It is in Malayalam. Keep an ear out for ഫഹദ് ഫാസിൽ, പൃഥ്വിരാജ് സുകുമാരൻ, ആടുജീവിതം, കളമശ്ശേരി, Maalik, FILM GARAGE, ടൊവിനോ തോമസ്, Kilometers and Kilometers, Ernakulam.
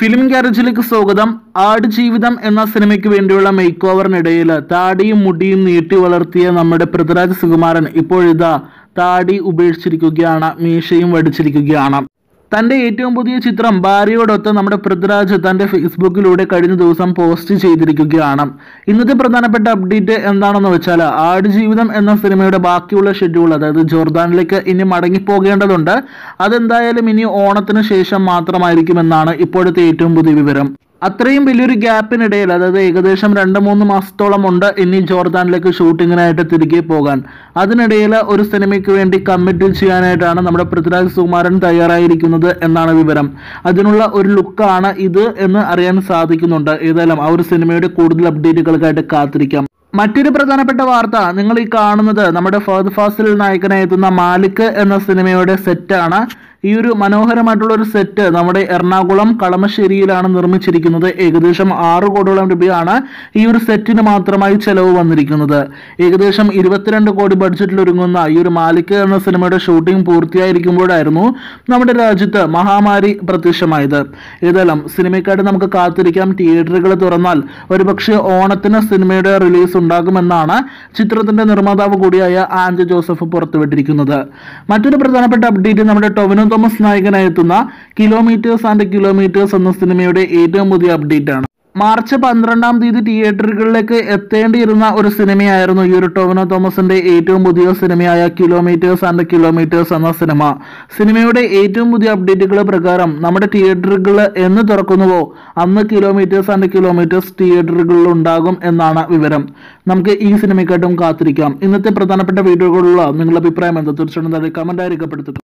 ഫിലിം ഗാരേജിലേക്ക് സ്വാഗതം. ആടുജീവിതം എന്ന സിനിമയ്ക്ക് വേണ്ടിയുള്ള മേക്ക് ഓവറിനിടയിൽ താടിയും മുടിയും നീട്ടി വളർത്തിയ നമ്മുടെ പൃഥ്വിരാജ് സുകുമാരൻ ഇപ്പോഴിതാ താടി ഉപേക്ഷിച്ചിരിക്കുകയാണ്, മീശയും വടിച്ചിരിക്കുകയാണ്. തൻ്റെ ഏറ്റവും പുതിയ ചിത്രം ഭാര്യയോടൊത്ത് നമ്മുടെ പൃഥ്വിരാജ് തൻ്റെ ഫേസ്ബുക്കിലൂടെ കഴിഞ്ഞ ദിവസം പോസ്റ്റ് ചെയ്തിരിക്കുകയാണ്. ഇന്നത്തെ പ്രധാനപ്പെട്ട അപ്ഡേറ്റ് എന്താണെന്ന് വെച്ചാൽ, ആടുജീവിതം എന്ന സിനിമയുടെ ബാക്കിയുള്ള ഷെഡ്യൂൾ, അതായത് ജോർദാനിലേക്ക് ഇനി മടങ്ങിപ്പോകേണ്ടതുണ്ട്. അതെന്തായാലും ഇനി ഓണത്തിന് ശേഷം മാത്രമായിരിക്കുമെന്നാണ് ഇപ്പോഴത്തെ ഏറ്റവും പുതിയ വിവരം. അത്രയും വലിയൊരു ഗ്യാപ്പിനിടയിൽ, അതായത് ഏകദേശം 2-3 മാസത്തോളം ഉണ്ട് ഇനി ജോർദാനിലേക്ക് ഷൂട്ടിങ്ങിനായിട്ട് തിരികെ പോകാൻ. അതിനിടയിൽ ഒരു സിനിമയ്ക്ക് വേണ്ടി കമ്മിറ്റ് ചെയ്യാനായിട്ടാണ് നമ്മുടെ പൃഥ്വിരാജ് സുകുമാരൻ തയ്യാറായിരിക്കുന്നത് എന്നാണ് വിവരം. അതിനുള്ള ഒരു ലുക്കാണ് ഇത് എന്ന് അറിയാൻ സാധിക്കുന്നുണ്ട്. ഏതായാലും ആ ഒരു സിനിമയുടെ കൂടുതൽ അപ്ഡേറ്റുകൾക്കായിട്ട് കാത്തിരിക്കാം. മറ്റൊരു പ്രധാനപ്പെട്ട വാർത്ത, നിങ്ങൾ ഈ കാണുന്നത് നമ്മുടെ ഫഹദ് ഫാസിൽ നായകനായി എത്തുന്ന മാലിക് എന്ന സിനിമയുടെ സെറ്റാണ്. ഈ ഒരു മനോഹരമായിട്ടുള്ള ഒരു സെറ്റ് നമ്മുടെ എറണാകുളം കളമശ്ശേരിയിലാണ് നിർമ്മിച്ചിരിക്കുന്നത്. ഏകദേശം 6 കോടിയോളം രൂപയാണ് ഈ ഒരു സെറ്റിന് മാത്രമായി ചെലവ് വന്നിരിക്കുന്നത്. ഏകദേശം 22 കോടി ബഡ്ജറ്റിൽ ഒരുങ്ങുന്ന ഈ ഒരു മാലിക് എന്ന സിനിമയുടെ ഷൂട്ടിംഗ് പൂർത്തിയായിരിക്കുമ്പോഴായിരുന്നു നമ്മുടെ രാജ്യത്ത് മഹാമാരി പ്രത്യക്ഷമായത്. ഏതായാലും സിനിമയ്ക്കായിട്ട് നമുക്ക് കാത്തിരിക്കാം. തിയേറ്ററുകൾ തുറന്നാൽ ഒരുപക്ഷെ ഓണത്തിന് സിനിമയുടെ റിലീസ് ഉണ്ടാകുമെന്നാണ് ചിത്രത്തിന്റെ നിർമ്മാതാവ് കൂടിയായ ആൻഡ് ജോസഫ് പുറത്തുവിട്ടിരിക്കുന്നത്. മറ്റൊരു പ്രധാനപ്പെട്ട അപ്ഡേറ്റ്, നമ്മുടെ ടൊവിനോ തോമസ് നായകനായെത്തുന്ന കിലോമീറ്റേഴ്സ് ആൻഡ് കിലോമീറ്റേഴ്സ് എന്ന സിനിമയുടെ ഏറ്റവും പുതിയ അപ്ഡേറ്റ് ആണ്. മാർച്ച് 12-ാം തീയതി തിയേറ്ററുകളിലേക്ക് എത്തേണ്ടിയിരുന്ന ഒരു സിനിമയായിരുന്നു ഈ ഒരു ടൊവിനോ തോമസിന്റെ ഏറ്റവും പുതിയ സിനിമയായ കിലോമീറ്റേഴ്സ് ആൻഡ് കിലോമീറ്റേഴ്സ് എന്ന സിനിമ. സിനിമയുടെ ഏറ്റവും പുതിയ അപ്ഡേറ്റുകൾ പ്രകാരം നമ്മുടെ തിയേറ്ററുകൾ എന്ന് തുറക്കുന്നുവോ അന്ന് കിലോമീറ്റേഴ്സ് ആൻഡ് കിലോമീറ്റേഴ്സ് തിയേറ്ററുകളിൽ ഉണ്ടാകും എന്നാണ് വിവരം. നമുക്ക് ഈ സിനിമയ്ക്കായിട്ടും കാത്തിരിക്കാം. ഇന്നത്തെ പ്രധാനപ്പെട്ട വീഡിയോകളിലുള്ള നിങ്ങളുടെ അഭിപ്രായം എന്താ? തീർച്ചയായിട്ടും കമന്റായി രേഖപ്പെടുത്തുക.